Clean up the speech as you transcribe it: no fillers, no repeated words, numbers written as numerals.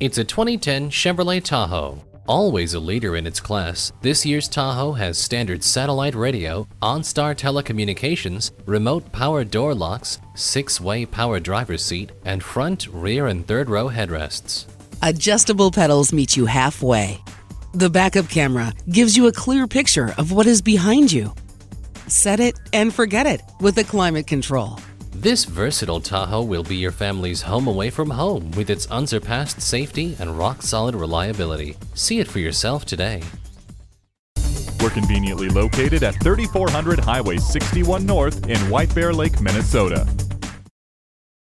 It's a 2010 Chevrolet Tahoe. Always a leader in its class, this year's Tahoe has standard satellite radio, OnStar telecommunications, remote power door locks, 6-way power driver's seat, and front, rear, and third row headrests. Adjustable pedals meet you halfway. The backup camera gives you a clear picture of what is behind you. Set it and forget it with the climate control. This versatile Tahoe will be your family's home away from home with its unsurpassed safety and rock-solid reliability. See it for yourself today. We're conveniently located at 3400 Highway 61 North in White Bear Lake, Minnesota.